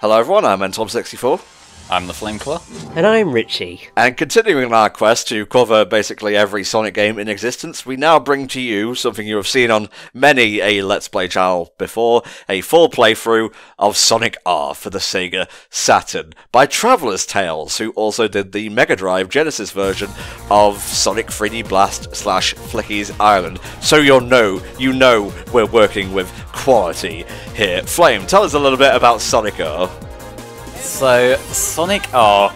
Hello everyone, I'm Mentom64. I'm the Flameclaw. And I'm Richie. And continuing our quest to cover basically every Sonic game in existence, we now bring to you something you have seen on many a Let's Play channel before, a full playthrough of Sonic R for the Sega Saturn by Traveller's Tales, who also did the Mega Drive Genesis version of Sonic 3D Blast / Flicky's Island. So you know we're working with quality here. Flame, tell us a little bit about Sonic R. So, Sonic R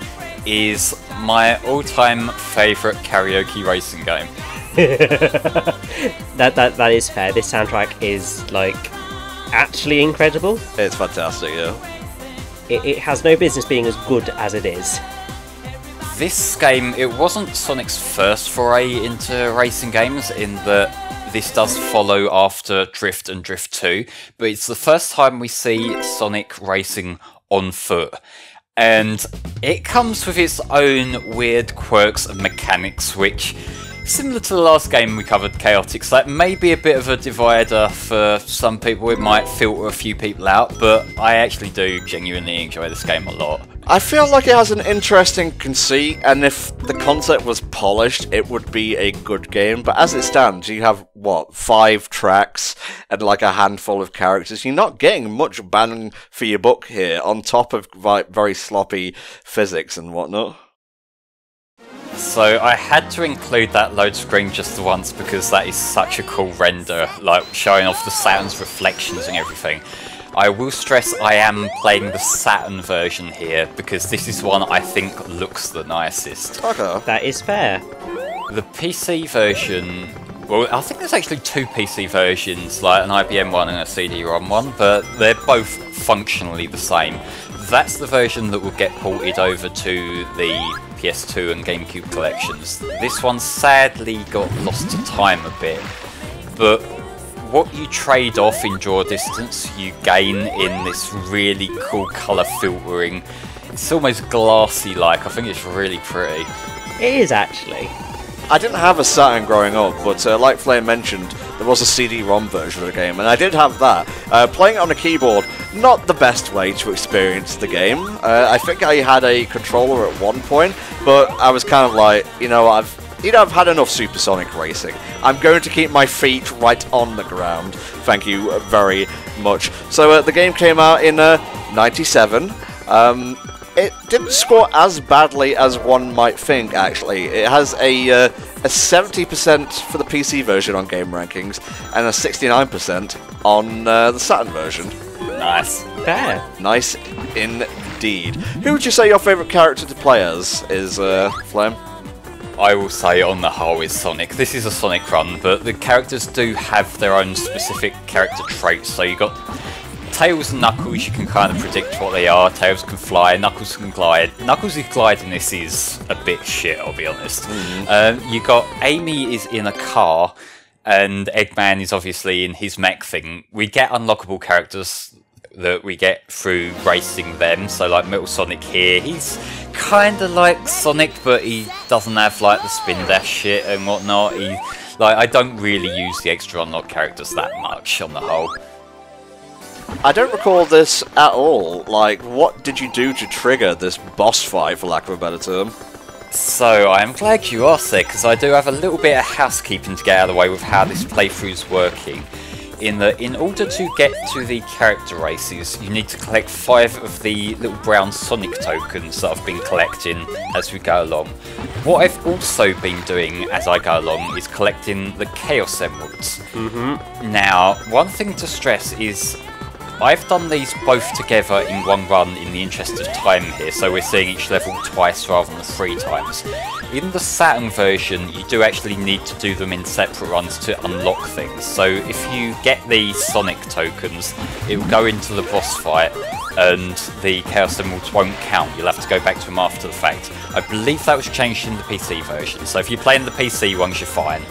is my all-time favourite karaoke racing game. that is fair. This soundtrack is, like, actually incredible. It's fantastic, yeah. It has no business being as good as it is. This game, it wasn't Sonic's first foray into racing games, in that this does follow after Drift and Drift 2, but it's the first time we see Sonic racing on foot. And it comes with its own weird quirks and mechanics, which, similar to the last game we covered, Chaotix, that may be a bit of a divider for some people. It might filter a few people out, but I actually do genuinely enjoy this game a lot. I feel like it has an interesting conceit, and if the concept was polished, it would be a good game. But as it stands, you have, what, 5 tracks and like a handful of characters. You're not getting much bang for your buck here, on top of very sloppy physics and whatnot. So I had to include that load screen just once because that is such a cool render, like showing off the Saturn's reflections and everything. I will stress I am playing the Saturn version here, because this is one I think looks the nicest. Okay. That is fair. The PC version... well, I think there's actually 2 PC versions, like an IBM one and a CD-ROM one, but they're both functionally the same. That's the version that will get ported over to the PS2 and GameCube collections. This one sadly got lost to time a bit, but what you trade off in draw distance, you gain in this really cool colour filtering. It's almost glassy-like. I think it's really pretty. It is, actually. I didn't have a Saturn growing up, but like Flame mentioned, there was a CD-ROM version of the game, and I did have that. Playing it on a keyboard, not the best way to experience the game. I think I had a controller at one point, but I was kind of like, I've had enough supersonic racing. I'm going to keep my feet right on the ground. Thank you very much. So the game came out in 97. It didn't score as badly as one might think, actually. It has a 70% for the PC version on Game Rankings and a 69% on the Saturn version. Nice. Fair. Nice indeed. Who would you say your favourite character to play as is, Flame? I will say on the whole is Sonic. This is a Sonic run, but the characters do have their own specific character traits. So you got Tails and Knuckles, you can kind of predict what they are. Tails can fly, Knuckles can glide. Knuckles' gliding this is a bit shit, I'll be honest. You got Amy is in a car, and Eggman is obviously in his mech thing. We get unlockable characters that we get through racing them, so like Metal Sonic here, he's kind of like Sonic, but he doesn't have like the spin dash shit and whatnot. I don't really use the extra unlock characters that much on the whole. I don't recall this at all. Like, what did you do to trigger this boss fight, for lack of a better term? So, I'm glad you asked there, because I do have a little bit of housekeeping to get out of the way with how this playthrough's working. In that, in order to get to the character races, you need to collect 5 of the little brown Sonic tokens that I've been collecting as we go along. What I've also been doing as I go along is collecting the Chaos Emeralds. Now, one thing to stress is I've done these both together in one run in the interest of time here, so we're seeing each level twice rather than 3 times. In the Saturn version, you do actually need to do them in separate runs to unlock things, so if you get the Sonic tokens, it will go into the boss fight, and the Chaos Emeralds won't count. You'll have to go back to them after the fact. I believe that was changed in the PC version, so if you're playing the PC ones, you're fine.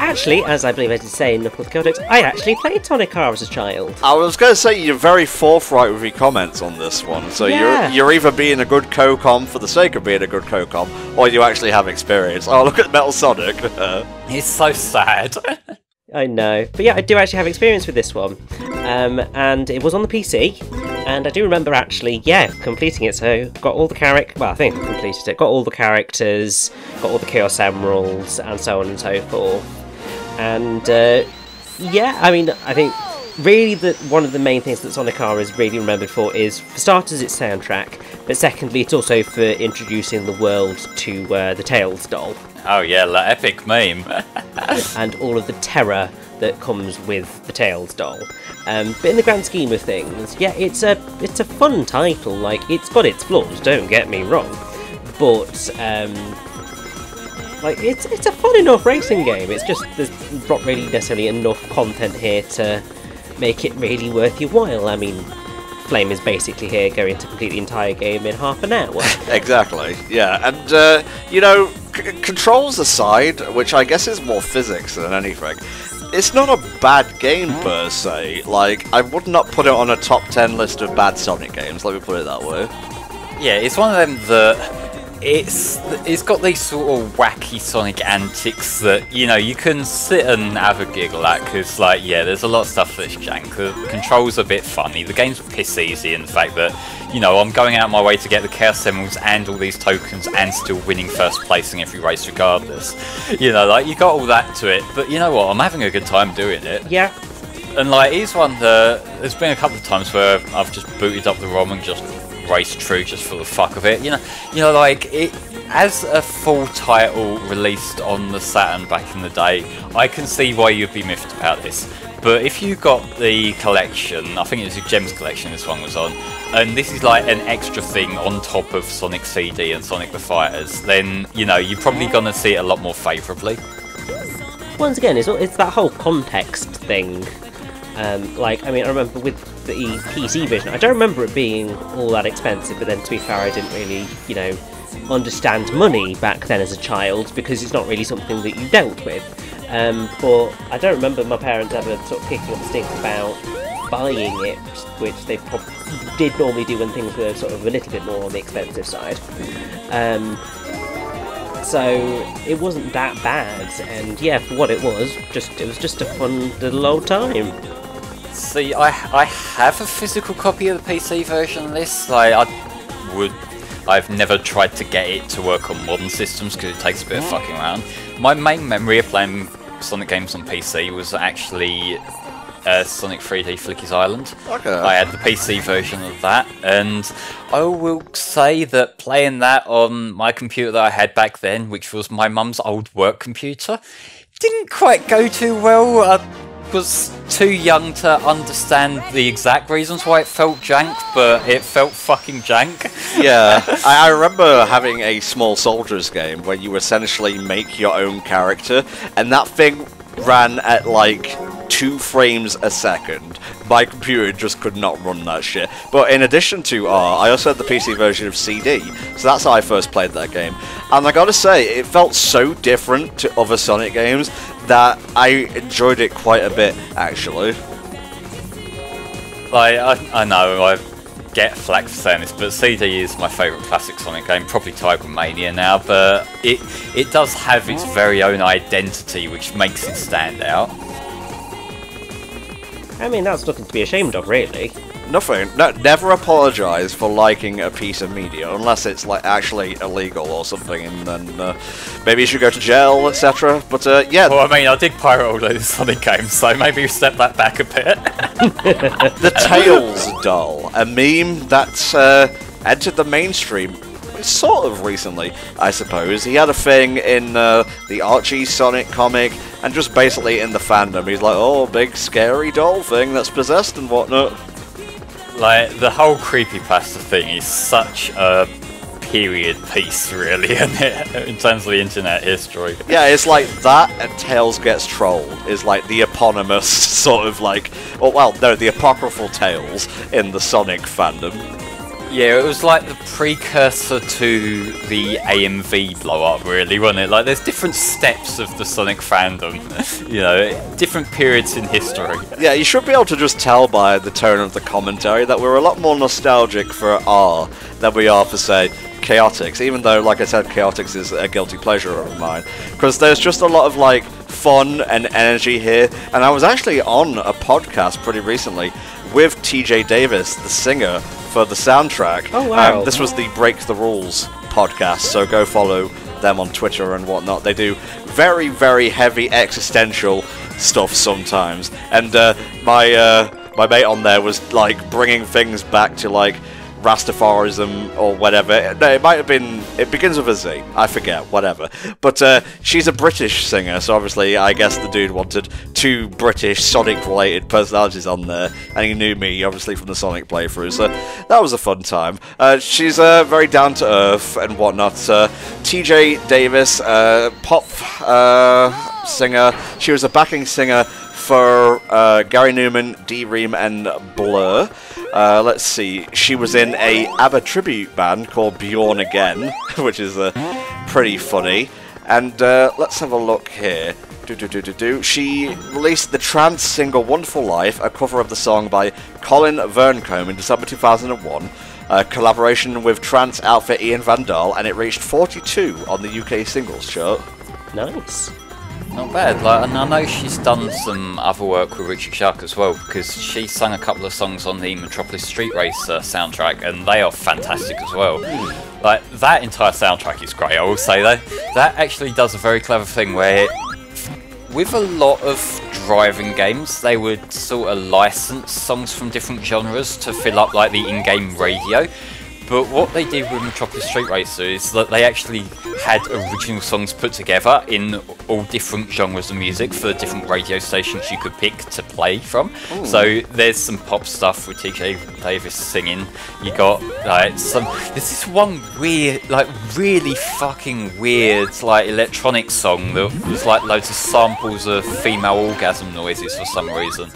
Actually, as I believe I did say in Knuckles Chaotix, I actually played Sonic R as a child. I was going to say, you're very forthright with your comments on this one, so yeah. You're either being a good co-com for the sake of being a good co-com, or you actually have experience. Oh, look at Metal Sonic. He's so sad. I know. But yeah, I do actually have experience with this one. And it was on the PC. And I do remember actually, yeah, completing it. So got all the characters, well, I think I completed it. Got all the characters, got all the Chaos Emeralds, and so on and so forth. And yeah, I mean, I think really one of the main things that Sonic R is really remembered for is, for starters, its soundtrack. But secondly, it's also for introducing the world to the Tails doll. Oh yeah, that epic meme. And all of the terror that comes with the Tails doll. But in the grand scheme of things, yeah, it's a fun title. Like, it's got its flaws, don't get me wrong. But like, it's a fun enough racing game. It's just there's not really necessarily enough content here to make it really worth your while. I mean, Flame is basically here going to complete the entire game in half an hour. Exactly, yeah. And, you know, controls aside, which I guess is more physics than anything, it's not a bad game per se. Like, I would not put it on a top 10 list of bad Sonic games, let me put it that way. Yeah, it's one of them that... It's got these sort of wacky Sonic antics that, you know, you can sit and have a giggle at, because, like, yeah, there's a lot of stuff that's jank. The control's a bit funny, the game's piss easy in the fact that, you know, I'm going out of my way to get the Chaos Emeralds and all these tokens and still winning first place in every race regardless. You know, like, you got all that to it, but you know what, I'm having a good time doing it. Yeah. And, like, it's one that, there's been a couple of times where I've just booted up the ROM and just race through just for the fuck of it, you know, like, it as a full title released on the Saturn back in the day, I can see why you'd be miffed about this. But if you got the collection, I think it was the Gems collection this one was on, and this is like an extra thing on top of Sonic CD and Sonic the Fighters, then, you know, you're probably gonna see it a lot more favourably. Once again, it's that whole context thing. Like, I mean, I remember with the PC version, I don't remember it being all that expensive, but then, to be fair, I didn't really, you know, understand money back then as a child, because it's not really something that you dealt with. But I don't remember my parents ever sort of kicking up a stink about buying it, which they probably did normally do when things were sort of a little bit more on the expensive side. So it wasn't that bad, and yeah, for what it was, it was just a fun little old time. See, I have a physical copy of the PC version of this. Like, I've never tried to get it to work on modern systems because it takes a bit of fucking around. My main memory of playing Sonic games on PC was actually Sonic 3D Flicky's Island. Okay. I had the PC version of that, and I will say that playing that on my computer that I had back then, which was my mum's old work computer, didn't quite go too well. Was too young to understand the exact reasons why it felt jank, but it felt fucking jank. Yeah, I remember having a Small Soldiers game where you essentially make your own character, and that thing ran at like 2 frames a second. My computer just could not run that shit. But in addition to R, I also had the PC version of CD, so that's how I first played that game. And I gotta say, it felt so different to other Sonic games that I enjoyed it quite a bit, actually. Like, I know, I get flack for saying this, but CD is my favourite classic Sonic game, probably tied with Mania now, but it does have its very own identity, which makes it stand out. I mean, that's nothing to be ashamed of, really. Nothing. No, never apologise for liking a piece of media, unless it's like actually illegal or something, and then maybe you should go to jail, etc. But yeah. Well, I mean, I did pirate all those Sonic games, so maybe you step that back a bit. The Tails doll, a meme that entered the mainstream sort of recently, I suppose. He had a thing in the Archie Sonic comic, and just basically in the fandom, he's like, oh, big scary doll thing that's possessed and whatnot. Like, the whole Creepypasta thing is such a period piece, really, isn't it? In terms of the internet history. Yeah, it's like that and Tails Gets Trolled is like the eponymous sort of like, or well, no, the apocryphal Tails in the Sonic fandom. Yeah, it was like the precursor to the AMV blow-up, really, wasn't it? Like, there's different steps of the Sonic fandom, you know, different periods in history. Yeah, you should be able to just tell by the tone of the commentary that we're a lot more nostalgic for R than we are for, say, Chaotix, even though, like I said, Chaotix is a guilty pleasure of mine, because there's just a lot of, like, fun and energy here. And I was actually on a podcast pretty recently with TJ Davis, the singer, for the soundtrack. Oh, wow. This was the Break the Rules podcast, so go follow them on Twitter and whatnot. They do very, very heavy existential stuff sometimes. And my mate on there was, like, bringing things back to, like, Rastafarism or whatever. No, it might have been... It begins with a Z. I forget. Whatever. But she's a British singer, so obviously I guess the dude wanted two British Sonic-related personalities on there, and he knew me, obviously, from the Sonic playthrough, so that was a fun time. She's very down-to-earth and whatnot. TJ Davis, pop singer. She was a backing singer for Gary Numan, D Ream, and Blur. Let's see. She was in a ABBA tribute band called Bjorn Again, which is pretty funny. And let's have a look here. She released the trance single "Wonderful Life," a cover of the song by Colin Verncombe, in December 2001. A collaboration with trance outfit Ian Van Dahl, and it reached 42 on the UK singles chart. Nice. Not bad, like, and I know she's done some other work with Richard Jaques as well, because she sang a couple of songs on the Metropolis Street Racer soundtrack, and they are fantastic as well. Like, that entire soundtrack is great, I will say though. That actually does a very clever thing where, with a lot of driving games, they would sort of license songs from different genres to fill up, like, the in-game radio. But what they did with Metropolis Street Racer is that they actually had original songs put together in all different genres of music for different radio stations you could pick to play from. Ooh. So there's some pop stuff with TJ Davis singing. You got like some. There's this one weird, like really fucking weird, like electronic song that was like loads of samples of female orgasm noises for some reason.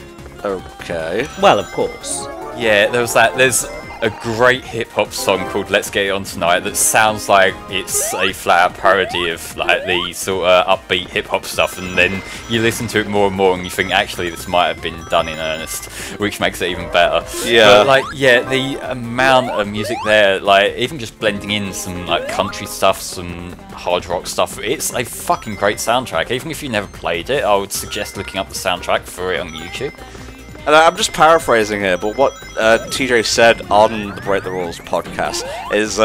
Okay. Well, of course. Yeah, there was that. There's a great hip-hop song called Let's Get It On Tonight that sounds like it's a flat-out parody of like the sort of upbeat hip-hop stuff, and then you listen to it more and more and you think actually this might have been done in earnest, which makes it even better. Yeah. But like, yeah, the amount of music there, like even just blending in some like country stuff, some hard rock stuff, it's a fucking great soundtrack. Even if you never played it, I would suggest looking up the soundtrack for it on YouTube. And I'm just paraphrasing here, but what TJ said on the Break the Rules podcast is,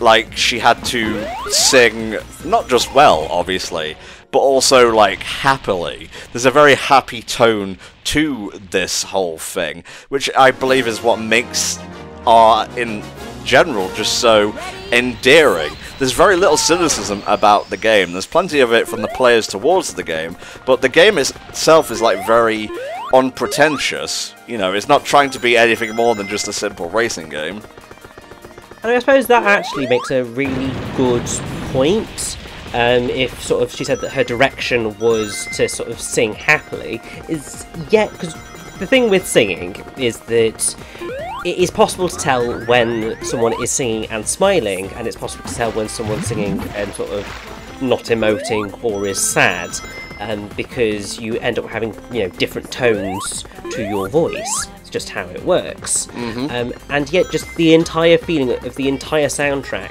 like, she had to sing not just well, obviously, but also, like, happily. There's a very happy tone to this whole thing, which I believe is what makes art in general just so endearing. There's very little cynicism about the game. There's plenty of it from the players towards the game, but the game itself is, like, very unpretentious. You know, it's not trying to be anything more than just a simple racing game. And I suppose that actually makes a really good point. If sort of she said that her direction was to sort of sing happily, is yeah, because the thing with singing is that it is possible to tell when someone is singing and smiling, and it's possible to tell when someone's singing and sort of not emoting or is sad. Because you end up having, you know, different tones to your voice. It's just how it works. Mm-hmm. And yet just the entire feeling of the entire soundtrack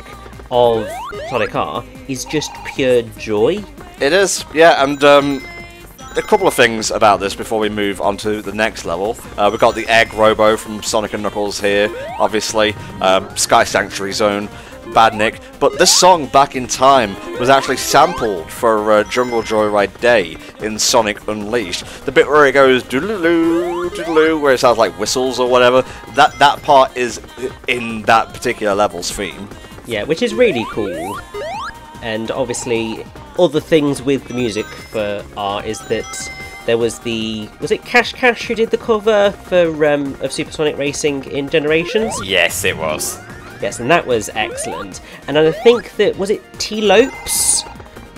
of Sonic R is just pure joy. It is, yeah. And a couple of things about this before we move on to the next level. We've got the Egg Robo from Sonic & Knuckles here, obviously. Sky Sanctuary Zone, Badnik, but this song "Back in Time" was actually sampled for Jungle Joyride Day in Sonic Unleashed. The bit where it goes doodaloo, doodaloo, where it sounds like whistles or whatever, that part is in that particular level's theme. Yeah, which is really cool. And obviously, other things with the music for R is that there was was it Cash Cash who did the cover for of Super Sonic Racing in Generations? Yes, it was. Yes, and that was excellent. And I think that, was it T-Lopes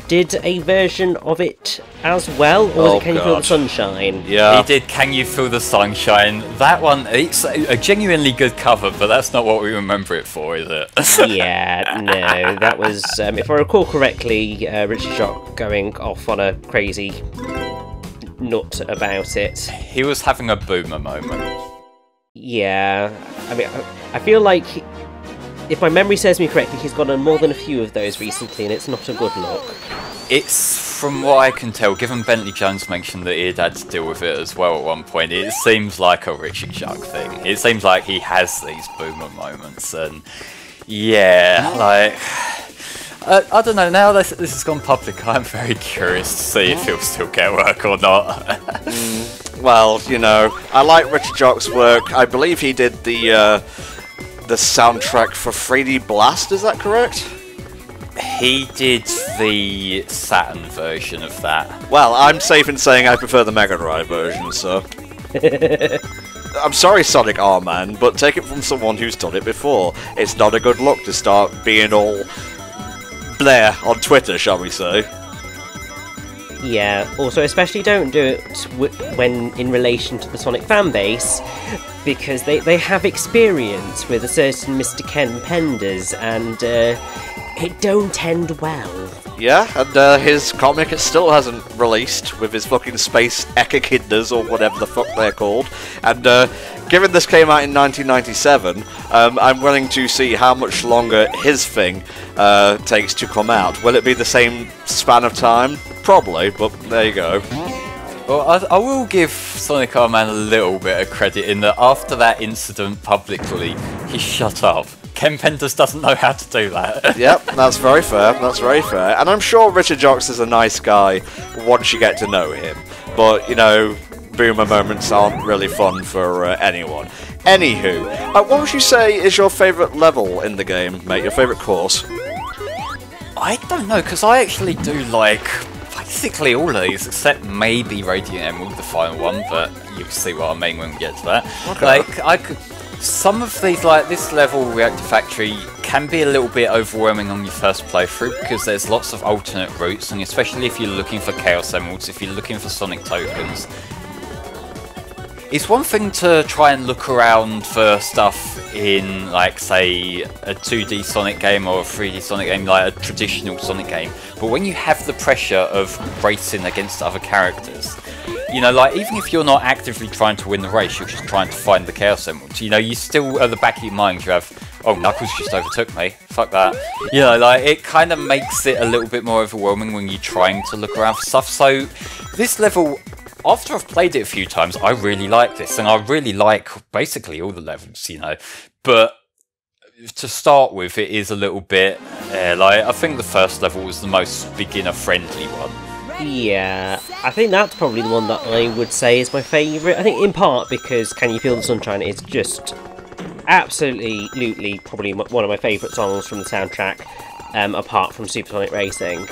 did a version of it as well? Or was it Can You Feel the Sunshine? Yeah. He did Can You Feel the Sunshine. That one, it's a genuinely good cover, but that's not what we remember it for, is it? Yeah, no. That was, if I recall correctly, Richard Jaques going off on a crazy nut about it. He was having a boomer moment. Yeah. I mean, I feel like, if my memory serves me correctly, he's gone on more than a few of those recently, and it's not a good look. It's, from what I can tell, given Bentley Jones mentioned that he'd had to deal with it as well at one point, it seems like a Richard Jaques thing. It seems like he has these boomer moments, and yeah, like, I don't know, now this has gone public, I'm very curious to see if he'll still get work or not. Well, you know, I like Richard Jaques' work. I believe he did the soundtrack for 3D Blast, is that correct? He did the Saturn version of that. Well, I'm safe in saying I prefer the Mega Drive version, so... I'm sorry, Sonic R, man, but take it from someone who's done it before. It's not a good look to start being all... Blair on Twitter, shall we say. Yeah, also, especially don't do it when in relation to the Sonic fanbase, because they have experience with a certain Mr. Ken Penders, and... it don't end well. Yeah, and his comic it still hasn't released with his fucking space echidnas or whatever the fuck they're called. And given this came out in 1997, I'm willing to see how much longer his thing takes to come out. Will it be the same span of time? Probably, but there you go. Well, I will give Sonic R Man a little bit of credit in that after that incident publicly, he shut up. Ken Penders doesn't know how to do that. Yep, that's very fair, that's very fair. And I'm sure Richard Jaques is a nice guy once you get to know him. But, you know, boomer moments aren't really fun for anyone. Anywho, what would you say is your favourite level in the game, mate? Your favourite course? I don't know, because I actually do like basically all of these, except maybe Radiant Emerald, the final one, but you'll see what I mean when we get to that. Okay. Like, I could... Some of these, like this level, Reactor Factory, can be a little bit overwhelming on your first playthrough because there's lots of alternate routes, and especially if you're looking for Chaos Emeralds, if you're looking for Sonic Tokens. It's one thing to try and look around for stuff in, like, say, a 2D Sonic game or a 3D Sonic game, like a traditional Sonic game, but when you have the pressure of racing against other characters, you know, like, even if you're not actively trying to win the race, you're just trying to find the Chaos Emeralds. You know, you still, at the back of your mind, you have, oh, Knuckles just overtook me. Fuck that. You know, like, it kind of makes it a little bit more overwhelming when you're trying to look around for stuff. So, this level, after I've played it a few times, I really like this. And I really like, basically, all the levels, you know. But, to start with, it is a little bit, like, I think the first level was the most beginner-friendly one. Yeah, I think that's probably the one that I would say is my favourite. I think in part because Can You Feel the Sunshine is just absolutely probably one of my favourite songs from the soundtrack, apart from Super Sonic Racing.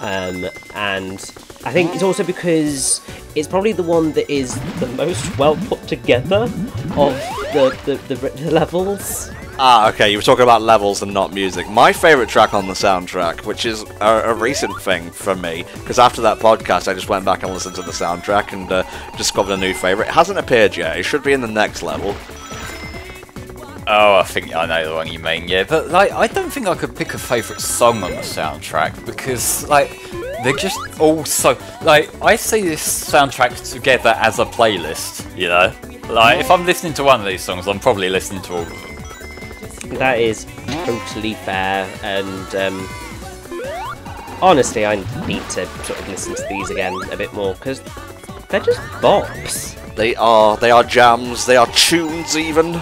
And I think it's also because it's probably the one that is the most well put together of the levels. Ah, okay, you were talking about levels and not music. My favourite track on the soundtrack, which is a recent thing for me, because after that podcast I just went back and listened to the soundtrack and discovered a new favourite. It hasn't appeared yet, it should be in the next level. Oh, I think I know the one you mean, yeah. But, like, I don't think I could pick a favourite song on the soundtrack, because, like, they're just all so... Like, I see this soundtrack together as a playlist, you know? Like, if I'm listening to one of these songs, I'm probably listening to all of them. That is totally fair, and honestly, I need to sort of listen to these again a bit more because they're just bops. They are jams. They are tunes, even.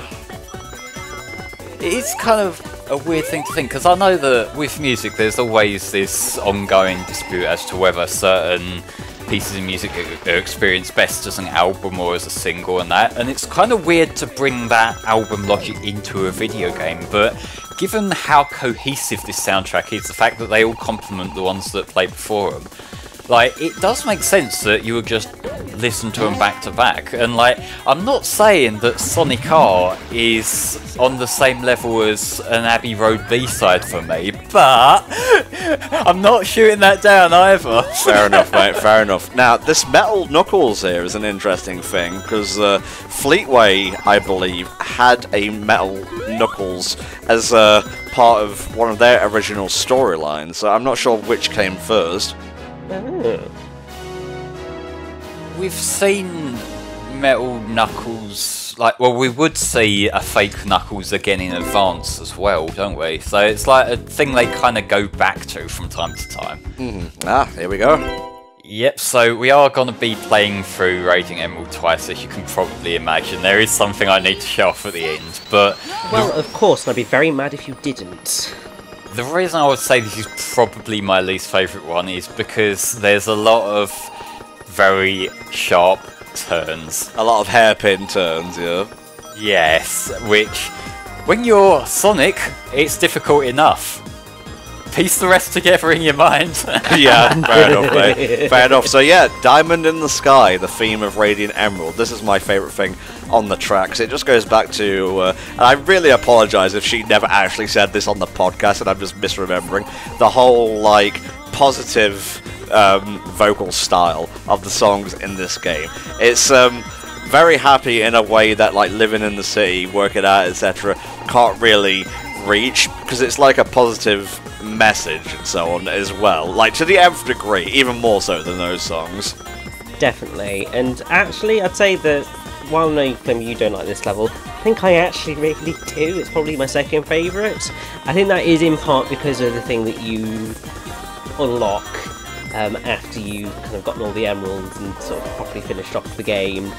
It is kind of a weird thing to think because I know that with music, there's always this ongoing dispute as to whether certain pieces of music are experienced best as an album or as a single and that, and it's kind of weird to bring that album logic into a video game, but given how cohesive this soundtrack is, the fact that they all complement the ones that played before them, like, it does make sense that you would just listen to them back to back. And, like, I'm not saying that Sonic R is on the same level as an Abbey Road B-side for me, but I'm not shooting that down either. Fair enough, mate, fair enough. Now, this Metal Knuckles here is an interesting thing, because Fleetway, I believe, had a Metal Knuckles as part of one of their original storylines, so I'm not sure which came first. We've seen Metal Knuckles, like, well, we would see a fake Knuckles again in advance as well, don't we? So it's like a thing they kind of go back to from time to time. Here we go. Yep, so we are going to be playing through Raging Emerald twice, as you can probably imagine. There is something I need to show off at the end, but... Well, of course, and I'd be very mad if you didn't. The reason I would say this is probably my least favourite one is because there's a lot of very sharp turns. A lot of hairpin turns, yeah. Yes, which, when you're Sonic, it's difficult enough. Piece the rest together in your mind. Yeah, fair enough, mate. Fair enough. So yeah, Diamond in the Sky, the theme of Radiant Emerald. This is my favourite thing on the tracks. It just goes back to, and I really apologise if she never actually said this on the podcast and I'm just misremembering, the whole, like, positive vocal style of the songs in this game. It's very happy in a way that, like, living in the city, working out, etc., can't really reach, because it's like a positive message and so on as well, like to the nth degree, even more so than those songs. Definitely. And actually, I'd say that while no, you don't like this level, I think I actually really do. It's probably my second favourite. I think that is in part because of the thing that you unlock after you've kind of gotten all the emeralds and sort of properly finished off the game,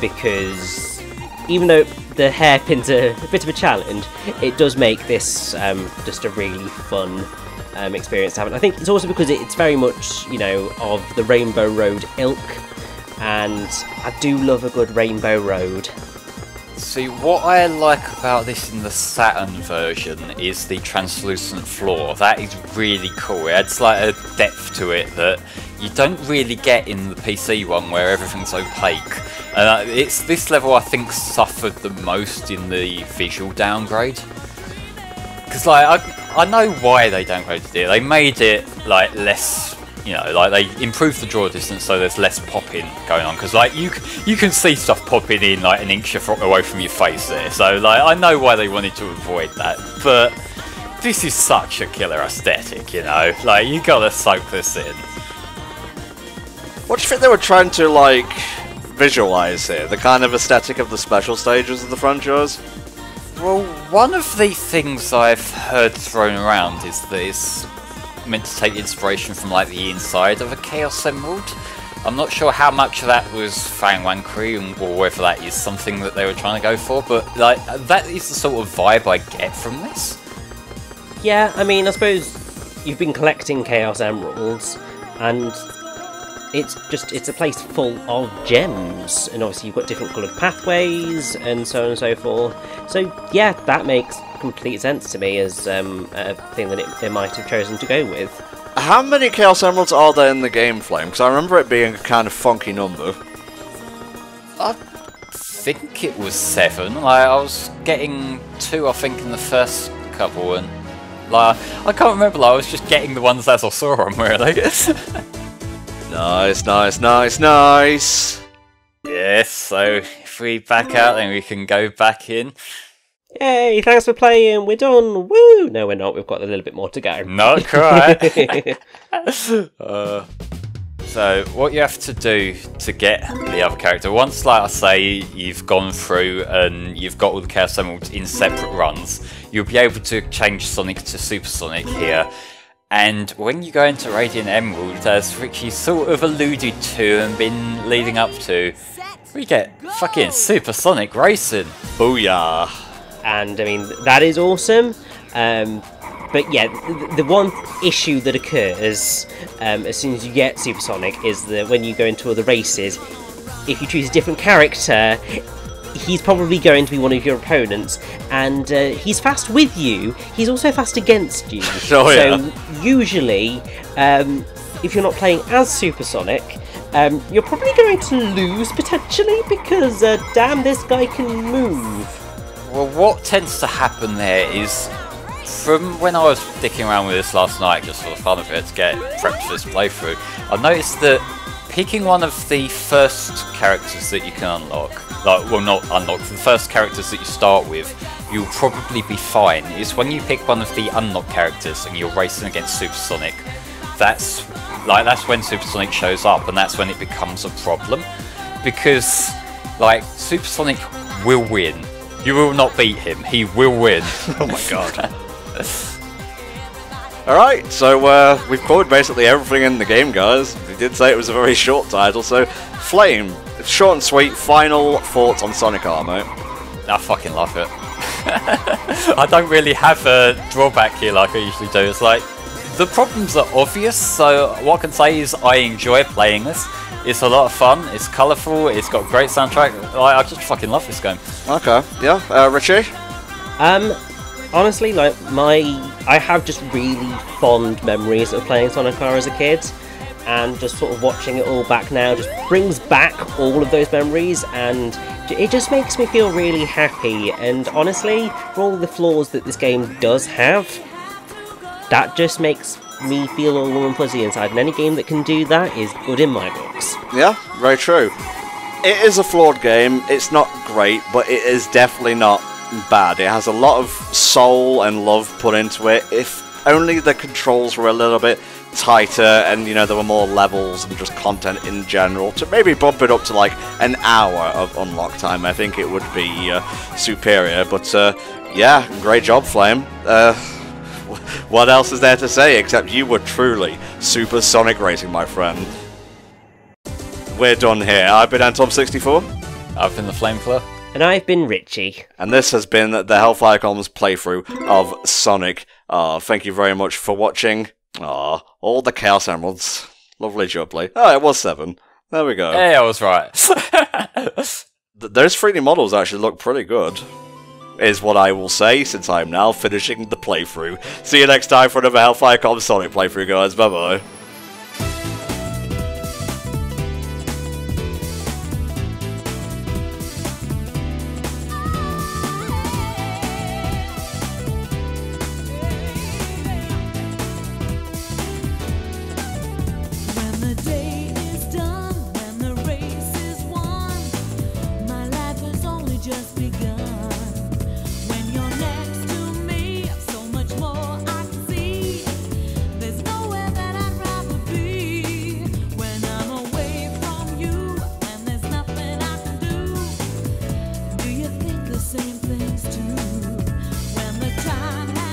because even though the hairpin's a bit of a challenge, it does make this just a really fun experience to have. And I think it's also because it's very much, you know, of the Rainbow Road ilk, and I do love a good Rainbow Road. See, what I like about this in the Saturn version is the translucent floor. That is really cool. It adds like a depth to it that you don't really get in the PC one, where everything's opaque. And it's this level I think suffered the most in the visual downgrade. Because like I know why they downgraded it. They made it like less, you know, like they improved the draw distance so there's less popping going on. Because like you can see stuff popping in like an inch away from your face there. So like I know why they wanted to avoid that, but this is such a killer aesthetic, you know. Like you gotta soak this in. What do you think they were trying to like visualise here? The kind of aesthetic of the special stages of the franchise? Well, one of the things I've heard thrown around is that it's meant to take inspiration from like the inside of a Chaos Emerald. I'm not sure how much of that was Fang Wan Kree, or whether that is something that they were trying to go for, but like that is the sort of vibe I get from this. Yeah, I mean, I suppose you've been collecting Chaos Emeralds, and it's just, it's a place full of gems, and obviously you've got different coloured pathways and so on and so forth. So yeah, that makes complete sense to me as a thing that they might have chosen to go with. How many Chaos Emeralds are there in the game, Flame? Because I remember it being a kind of funky number. I think it was 7. Like, I was getting 2, I think, in the first couple, and like, I can't remember. Like, I was just getting the ones as I saw them, really. Nice, nice, nice, nice! Yes, so if we back out, then we can go back in. Yay, thanks for playing, we're done, woo! No, we're not, we've got a little bit more to go. Not quite! So, what you have to do to get the other character, once, like I say, you've gone through and you've got all the Chaos Emeralds in separate runs, you'll be able to change Sonic to Super Sonic here. And when you go into Radiant Emerald, as Richie sort of alluded to and been leading up to, we get fucking Super Sonic racing. Booyah! And I mean, that is awesome. But yeah, the one issue that occurs as soon as you get Super Sonic is that when you go into all the races, if you choose a different character, he's probably going to be one of your opponents, and he's fast with you, he's also fast against you. Oh, yeah. So usually, if you're not playing as Super Sonic, you're probably going to lose, potentially, because damn, this guy can move. Well, what tends to happen there is, from when I was dicking around with this last night, just for the fun of it, to get prepped for this playthrough, I noticed that picking one of the first characters that you can unlock, like, well, not unlock, the first characters that you start with, you'll probably be fine. It's when you pick one of the unlocked characters and you're racing against Super Sonic, that's, like, that's when Super Sonic shows up, and that's when it becomes a problem. Because, like, Super Sonic will win. You will not beat him. He will win. Oh my god. Alright, so we've covered basically everything in the game, guys. We did say it was a very short title, so Flame, short and sweet, final thoughts on Sonic R, mate. I fucking love it. I don't really have a drawback here like I usually do. It's like, the problems are obvious, so what I can say is I enjoy playing this. It's a lot of fun, it's colourful, it's got a great soundtrack. I just fucking love this game. Okay, yeah. Richie? Honestly, like, I have just really fond memories of playing Sonic R as a kid, and just sort of watching it all back now just brings back all of those memories, and it just makes me feel really happy. And honestly, for all the flaws that this game does have, that just makes me feel all warm and fuzzy inside, and any game that can do that is good in my books. Yeah, very true. It is a flawed game, it's not great, but it is definitely not bad. It has a lot of soul and love put into it. If only the controls were a little bit tighter, and you know, there were more levels and just content in general, to maybe bump it up to like an hour of unlock time, I think it would be superior. But yeah, great job, Flame. What else is there to say except you were truly Super Sonic Racing, my friend. We're done here. I've been Mentom64. I've been the Flameclaw. And I've been Richie. And this has been the Hellfire Comms playthrough of Sonic. Thank you very much for watching. All the Chaos Emeralds. Lovely jubbly. Oh, it was 7. There we go. Hey, I was right. Those 3D models actually look pretty good, is what I will say, since I'm now finishing the playthrough. See you next time for another Hellfire Comms Sonic playthrough, guys. Bye-bye. Same things too when the time has